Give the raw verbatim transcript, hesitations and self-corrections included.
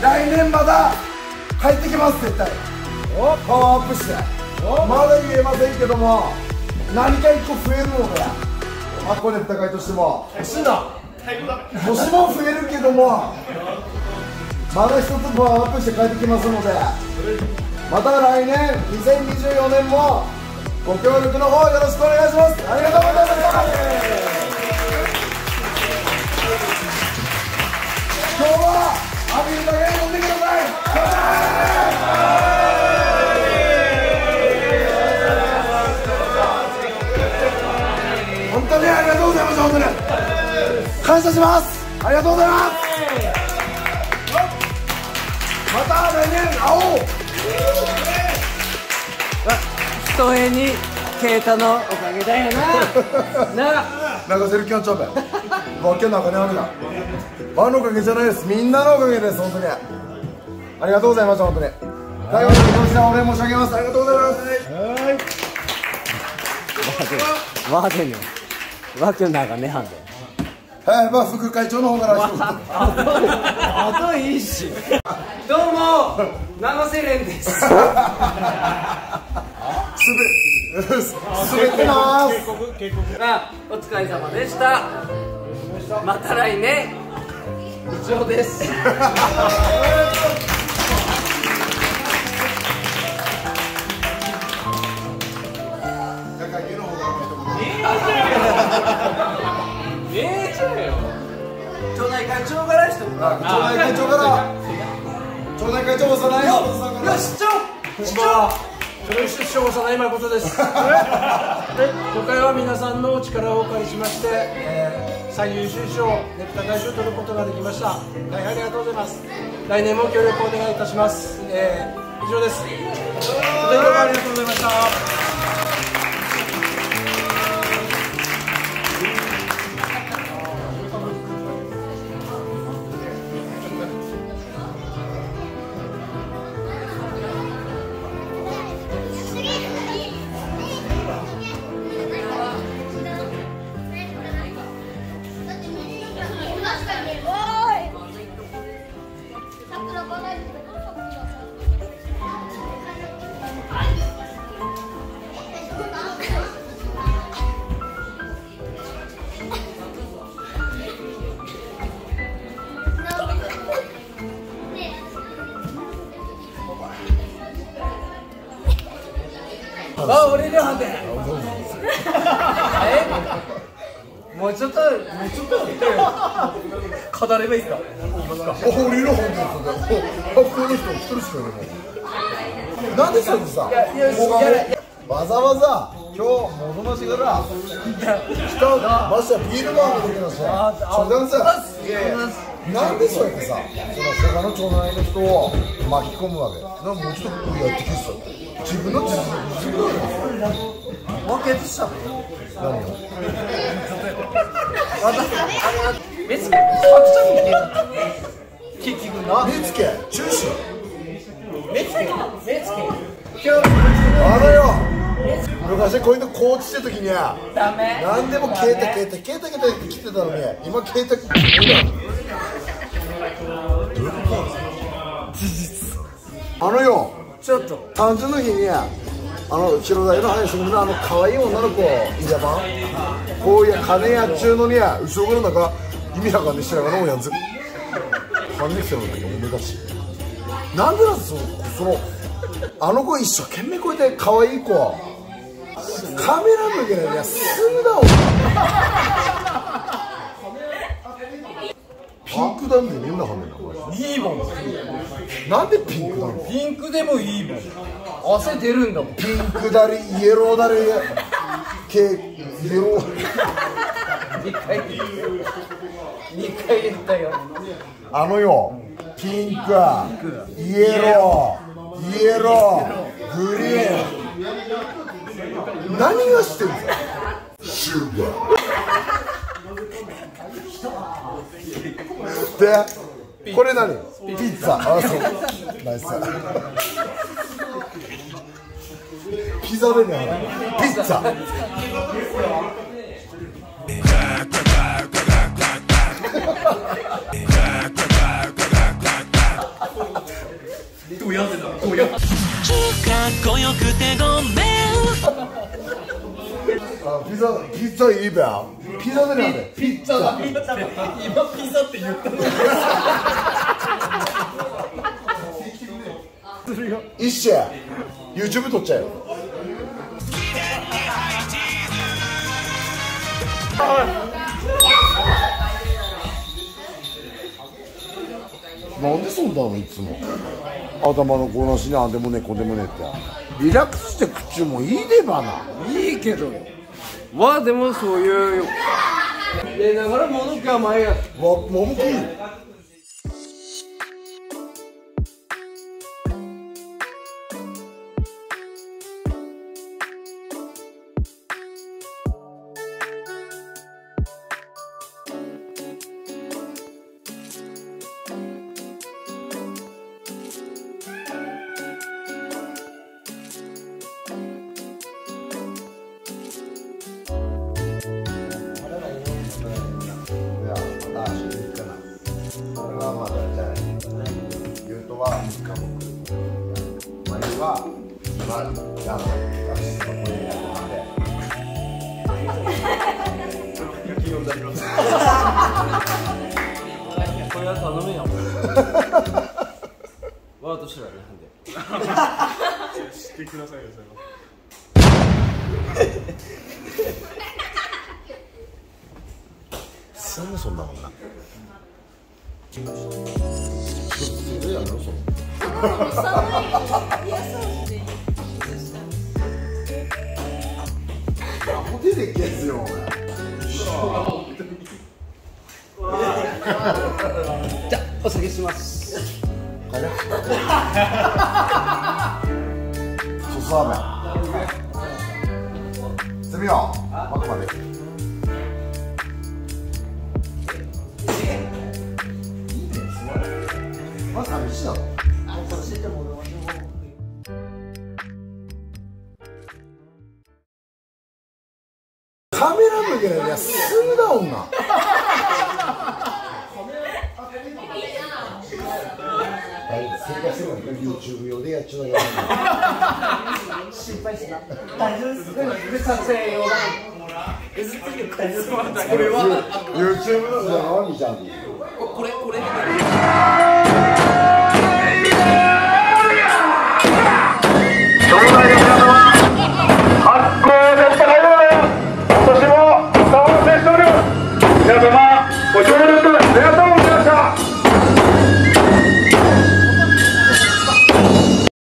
来年まだ帰ってきます絶対。パワーアップしてまだ言えませんけども、何か一個増えるのか箱根戦いとしても年も増えるけども、まだ一つパワーアップして帰ってきますので、また来年にせんにじゅうよねんもご協力の方よろしくお願いします。ありがとうございました。今日はアビーだけ飲んでください。本当にありがとうございました。本当に感謝します。ありがとうございます。また来年会おう。一重に啓太のおかげだよな。な流せる気持ち悪い。もう今日中にあるな。ワンのおかげじゃないです、みんなのおかげです。本当にありがとうございました。本当に最後にご視聴お礼申し上げます。ありがとうございます。わーでよわけなんかねはんで、はい、まあ副会長の方からあといいしどうも長瀬廉です。すべすべてます。お疲れ様でした。また来年以上です。ええよ。町内会長からしてもらう。町内会長から。町内会長幼い。よし、市長。市長。市長幼い誠です。今回は皆さんのお力をお借りしまして、最優秀賞ねぷた大賞を取ることができました。大変ありがとうございます。来年も協力お願いいたします。えー、以上です。どうもありがとうございました。あ、俺の判定。もうちょっと、もうちょっと。語ればいいか。俺の判定。この人、一人しかいない。なんでそうさ。わざわざ、今日、戻ましから。来た、ましてはビールバーの時のさ。なんでそうやってさ、他の町内の人を巻き込むわけ。なんかもうちょっとこうやってきてさ。自分の自分の分けしたの。何を？目つけ。結局な。目つけ。中止。目つけ。目つけ。あれよ。昔こういうのコーチしてる時には何でもケータケータケータケータって来てたのに、今ケータ。どういうこと？事実。あのよ。ちょっと単純な日にあの後ろ台の林組のあの可愛い女の子いいじゃばんこうや金やっちゅうのにや後ろからなんか意味わかんねえしながらもやんず還暦生の時もめだしなんでなんですよそのあの子一生懸命こうやって可愛い子はカメラ向けないやすぐだおピンクなんでみんなはめんのいいもんなんでピンクなのピンクでもいいもん汗出るんだもんピンクだりイエローだり系イエローにかいにかい言ったよあのよピンクイエローイエローグリーン何がしてるんですかで、これ何？ピッツァ。あ、そう。ナイス。ピザでね、ピッツァ。どうやってた？どうやってた？かっこよくてごめん。ピザ、ピッツァいいべ。ピザでね、ピッツァだ。今ピザって言ったの。一緒や。YouTube 撮っちゃえよ。なんでそんなのいつも。頭のこなしにあんでもねこでもねって。リラックスして口もいいでばな。いいけどよ。まあでもそういうでだからものが前やもももなんでそんなもんな。じゃあお下げします。次よ、まくまで。まず寂しいだろ。寂しいと思う。カメラ向けないやすぐだ女。はい、正解するのに YouTube 用でやっちゃうよ。心配しな。大丈夫です。で撮影用だ。これは YouTube のじゃあ何じゃん。これこれ。皆様ご協力